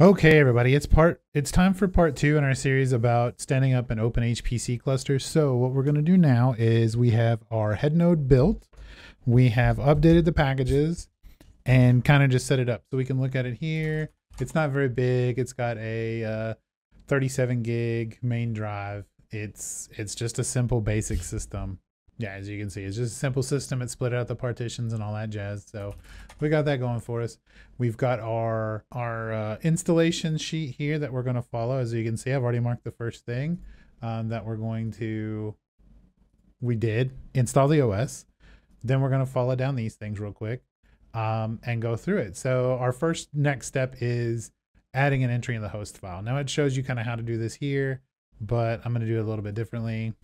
Okay, everybody, it's time for part two in our series about standing up an OpenHPC cluster. So what we're going to do now is we have our head node built. We have updated the packages and kind of just set it up so we can look at it here. It's not very big. It's got a 37 gig main drive. It's just a simple basic system. Yeah, as you can see, it's just a simple system. It split out the partitions and all that jazz. So we got that going for us. We've got our installation sheet here that we're going to follow. As you can see, I've already marked the first thing that we're going to, we did install the OS. Then we're going to follow down these things real quick and go through it. So our first next step is adding an entry in the host file. Now it shows you kind of how to do this here, but I'm going to do it a little bit differently.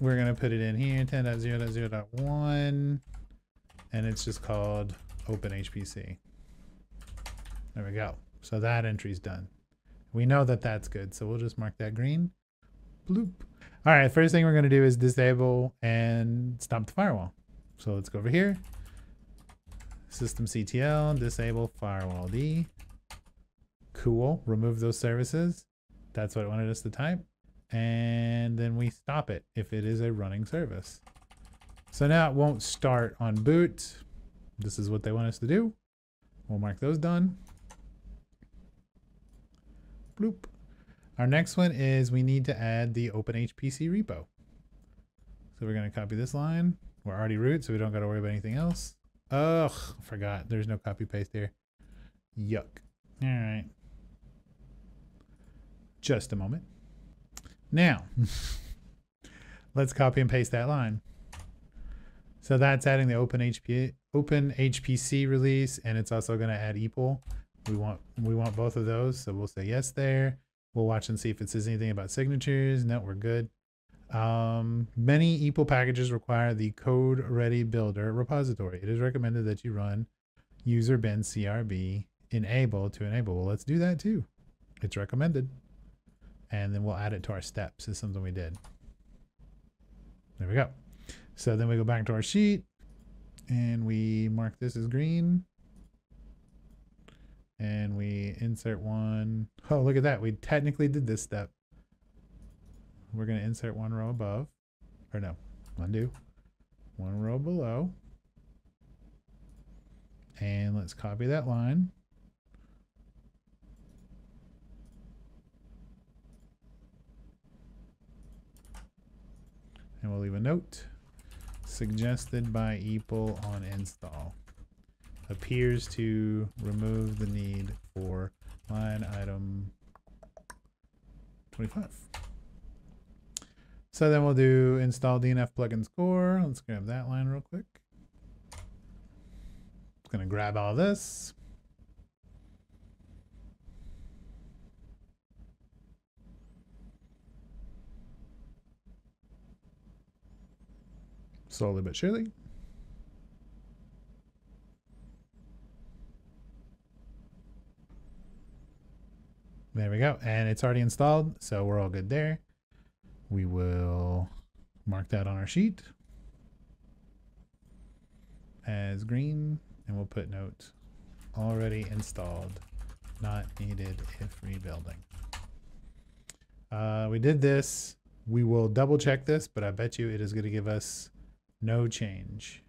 We're going to put it in here, 10.0.0.1, and it's just called OpenHPC. There we go. So that entry's done. We know that that's good, so we'll just mark that green. Bloop. All right, first thing we're going to do is disable and stop the firewall. So let's go over here, systemctl, disable firewall D. Cool, remove those services. That's what it wanted us to type. And then we stop it if it is a running service. So now it won't start on boot. This is what they want us to do. We'll mark those done. Bloop. Our next one is we need to add the OpenHPC repo. So we're going to copy this line. We're already root, so we don't got to worry about anything else. Ugh, forgot. There's no copy paste here. Yuck. All right. Just a moment. Now, let's copy and paste that line. So that's adding the OpenHPC release, and it's also going to add EPEL. We want both of those, so we'll say yes there. We'll watch and see if it says anything about signatures. No, we're good. Many EPEL packages require the Code Ready Builder repository. It is recommended that you run user bin crb enable to enable. Well, let's do that too. It's recommended. And then we'll add it to our steps. This is something we did. There we go. So then we go back to our sheet and we mark this as green. And we insert one. Oh, look at that. We technically did this step. We're going to insert one row above. Or no, undo. One row below. And let's copy that line. And we'll leave a note, suggested by EPEL on install. Appears to remove the need for line item 25. So then we'll do install DNF plugins core. Let's grab that line real quick. It's gonna grab all this. Slowly but surely. There we go. And it's already installed, so we're all good there. We will mark that on our sheet as green, and we'll put note already installed, not needed if rebuilding. We did this. We will double check this, but I bet you it is going to give us no change.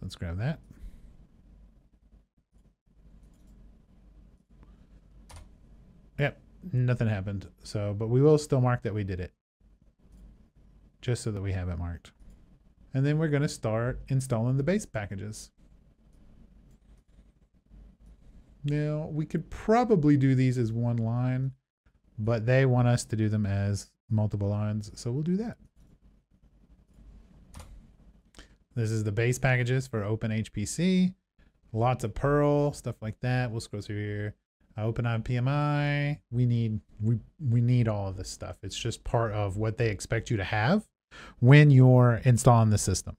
Let's grab that. Yep, nothing happened. So, but we will still mark that we did it, just so that we have it marked. And then we're going to start installing the base packages. Now, we could probably do these as one line, but they want us to do them as multiple lines, so we'll do that. This is the base packages for OpenHPC. Lots of Perl, stuff like that. We'll scroll through here. OpenIPMI. We need all of this stuff. It's just part of what they expect you to have when you're installing the system.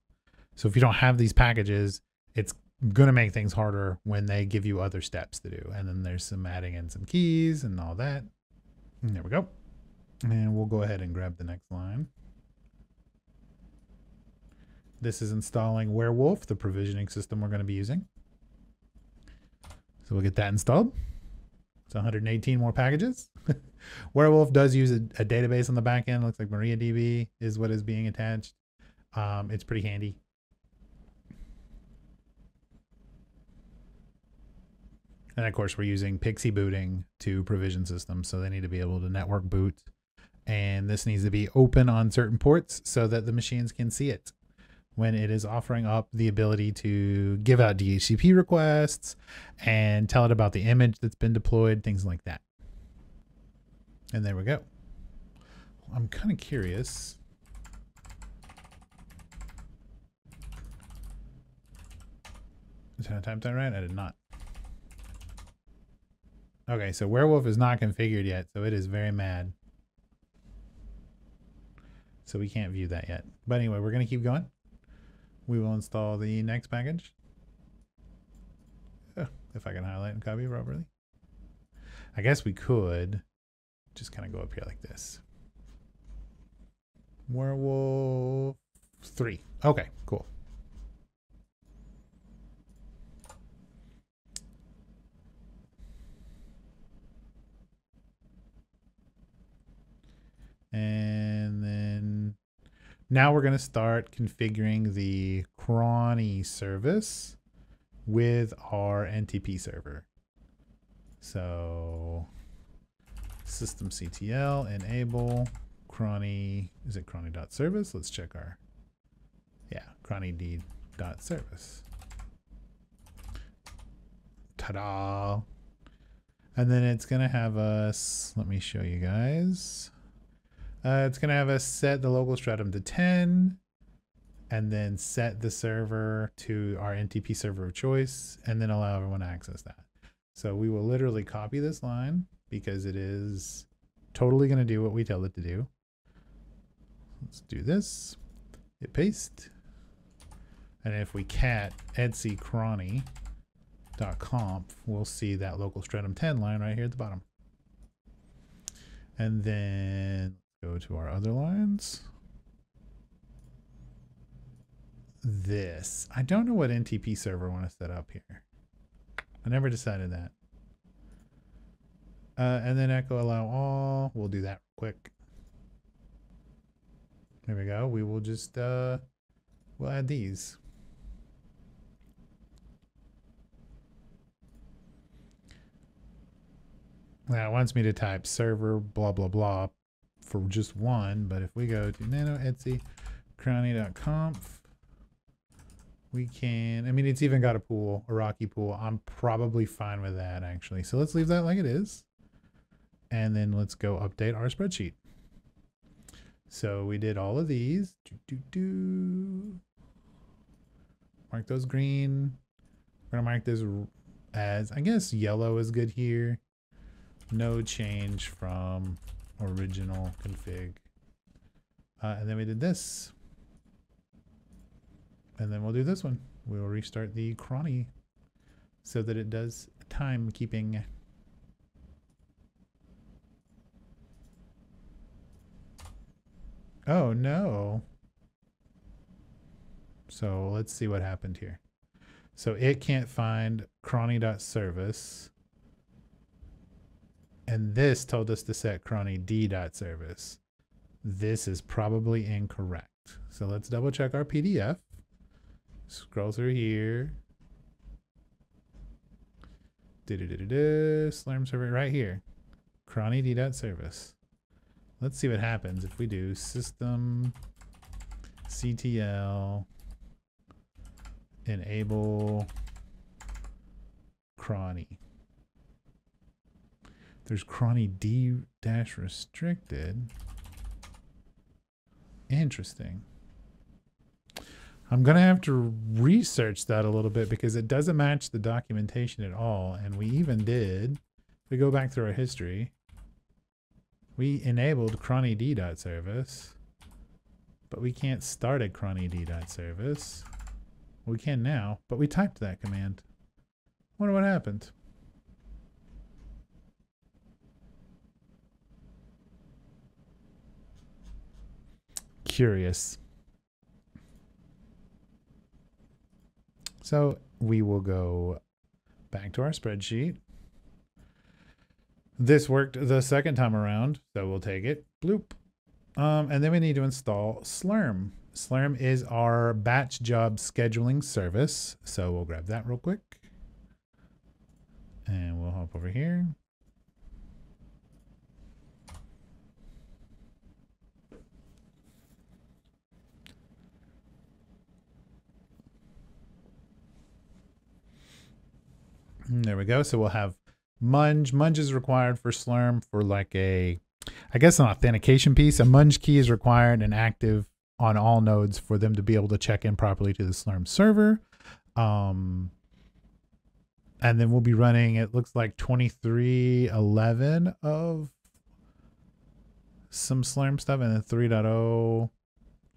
So if you don't have these packages, it's gonna make things harder when they give you other steps to do. And then there's some adding in some keys and all that. And there we go. And we'll go ahead and grab the next line. This is installing Warewulf, the provisioning system we're going to be using. So we'll get that installed. It's 118 more packages. Warewulf does use a database on the back end. Looks like MariaDB is what is being attached. It's pretty handy. And of course, we're using Pixie booting to provision systems. So they need to be able to network boot. And this needs to be open on certain ports so that the machines can see it when it is offering up the ability to give out DHCP requests and tell it about the image that's been deployed, things like that. And there we go. I'm kind of curious. Did I type that right? I did not. Okay, so Warewulf is not configured yet, so it is very mad. So we can't view that yet. But anyway, we're going to keep going. We will install the next package. Oh, if I can highlight and copy properly. I guess we could just kind of go up here like this. Warewulf 3. Okay, cool. And then now we're going to start configuring the chrony service with our NTP server. So systemctl enable chrony, is it chrony.service? Let's check our, yeah, chrony.service. Ta-da! And then it's going to have us, let me show you guys. It's going to have us set the local stratum to 10 and then set the server to our NTP server of choice and then allow everyone to access that. So we will literally copy this line because it is totally going to do what we tell it to do. Let's do this. Hit paste. And if we cat etcchrony.conf, we'll see that local stratum 10 line right here at the bottom. And then go to our other lines. This. I don't know what NTP server I want to set up here. I never decided that. And then echo allow all. We'll do that quick. There we go. We will just, we'll add these. Now it wants me to type server blah, blah, blah for just one, but if we go to nano etsy chrony.conf, we can, I mean, it's even got a pool, a Rocky pool. I'm probably fine with that actually. So let's leave that like it is. And then let's go update our spreadsheet. So we did all of these. Mark those green. We're gonna mark this as, I guess yellow is good here. No change from original config. And then we did this. And then we'll do this one. We will restart the chrony so that it does timekeeping. Oh no. So let's see what happened here. So it can't find chrony.service. And this told us to set chrony.d.service. This is probably incorrect. So let's double check our PDF. Scroll through here. Slurm server right here. Chrony.d.service. Let's see what happens if we do systemctl enable chrony. There's chrony d-restricted. Interesting. I'm going to have to research that a little bit because it doesn't match the documentation at all. And we even did, if we go back through our history, we enabled chrony d.service, but we can't start at chrony d.service. We can now, but we typed that command. I wonder what happened. Curious. So we will go back to our spreadsheet. This worked the second time around, so we'll take it. Bloop. And then we need to install Slurm. Slurm is our batch job scheduling service. So we'll grab that real quick. And we'll hop over here. And there we go. So we'll have munge. Munge is required for Slurm for like a, I guess, an authentication piece. A munge key is required and active on all nodes for them to be able to check in properly to the Slurm server. And then we'll be running, it looks like 23.11 of some Slurm stuff, and then 3.0.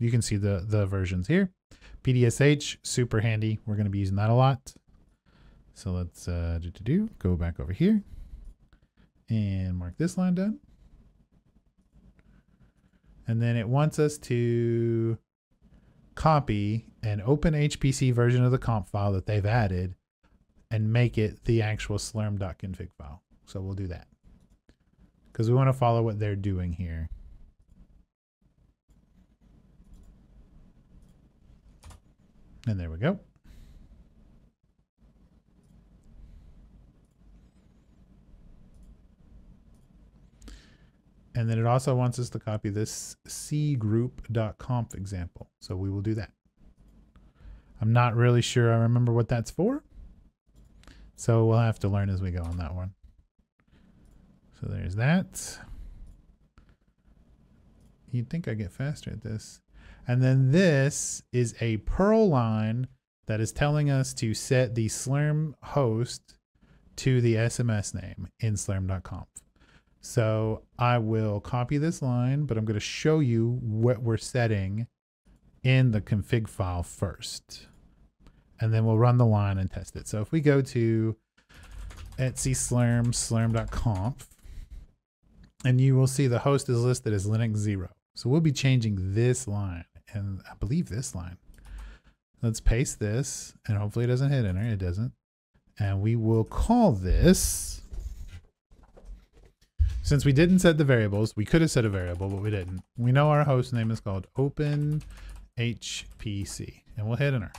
You can see the versions here. PDSH, super handy. We're going to be using that a lot. So let's go back over here and mark this line done. And then it wants us to copy an OpenHPC version of the comp file that they've added and make it the actual slurm.config file. So we'll do that because we want to follow what they're doing here. And there we go. And then it also wants us to copy this cgroup.conf example. So we will do that. I'm not really sure I remember what that's for. So we'll have to learn as we go on that one. So there's that. You'd think I get faster at this. And then this is a Perl line that is telling us to set the Slurm host to the SMS name in slurm.conf. So I will copy this line, but I'm going to show you what we're setting in the config file first, and then we'll run the line and test it. So if we go to etc/slurm/slurm.conf, and you will see the host is listed as Linux 0. So we'll be changing this line, and I believe this line. Let's paste this, and hopefully it doesn't hit enter. It doesn't. And we will call this, since we didn't set the variables, we could have set a variable, but we didn't. We know our host name is called OpenHPC, and we'll hit enter.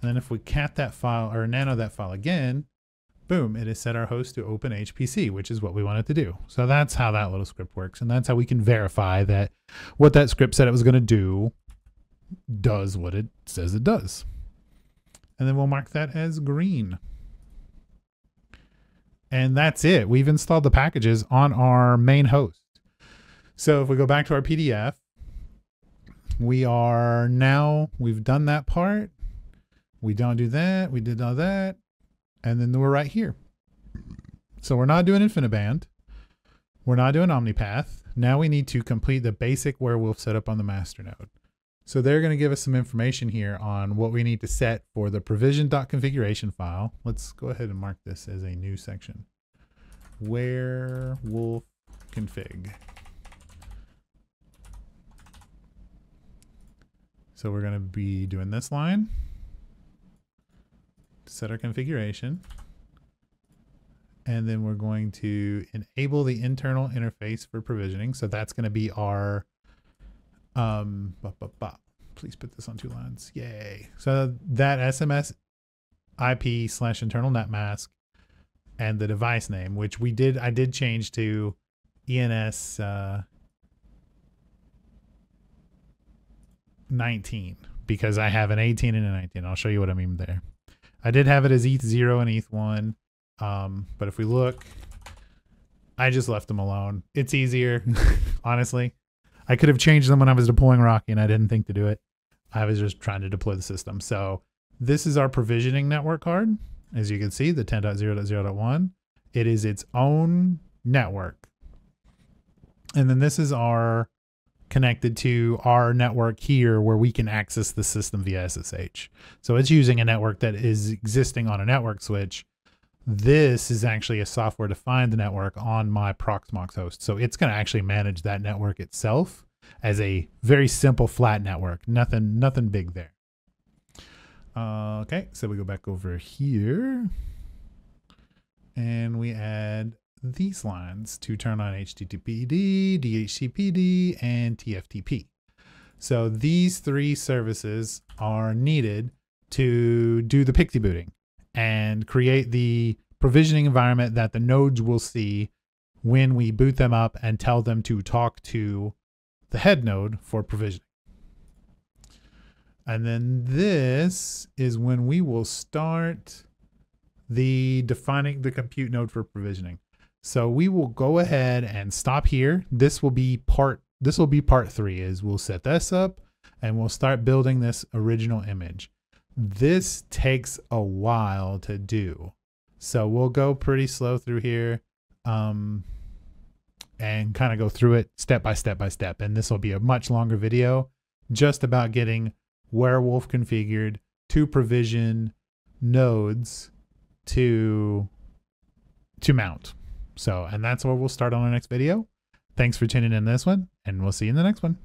And then if we cat that file or nano that file again, boom, it has set our host to OpenHPC, which is what we wanted to do. So that's how that little script works. And that's how we can verify that what that script said it was going to do does what it says it does. And then we'll mark that as green. And that's it. We've installed the packages on our main host. So if we go back to our PDF, we've done that part. We don't do that. We did all that. And then we're right here. So we're not doing InfiniBand. We're not doing OmniPath. Now we need to complete the basic Warewulf setup on the master node. So they're going to give us some information here on what we need to set for the provision.configuration file. Let's go ahead and mark this as a new section. Warewulf config. So we're going to be doing this line. Set our configuration. And then we're going to enable the internal interface for provisioning. So that's going to be our please put this on two lines. Yay. So that SMS IP / internal net mask and the device name, which we did, I did change to ENS 19 because I have an 18 and a 19. I'll show you what I mean there. I did have it as ETH0 and ETH1. But if we look, I just left them alone. It's easier, honestly. I could have changed them when I was deploying Rocky and I didn't think to do it. I was just trying to deploy the system. So this is our provisioning network card. As you can see, the 10.0.0.1. It is its own network. And then this is our connected to our network here where we can access the system via SSH. So it's using a network that is existing on a network switch. This is actually a software-defined network on my Proxmox host. So it's going to actually manage that network itself as a very simple flat network. Nothing big there. Okay, so we go back over here. and we add these lines to turn on HTTPD, DHCPD, and TFTP. So these three services are needed to do the pick debooting and create the provisioning environment that the nodes will see when we boot them up and tell them to talk to the head node for provisioning. And then this is when we will start the defining the compute node for provisioning. So we will go ahead and stop here. This will be part three, is we'll set this up and we'll start building this original image. This takes a while to do. So we'll go pretty slow through here and kind of go through it step by step by step. And this will be a much longer video just about getting Warewulf configured to provision nodes to mount. So, and that's where we'll start on our next video. Thanks for tuning in this one, and we'll see you in the next one.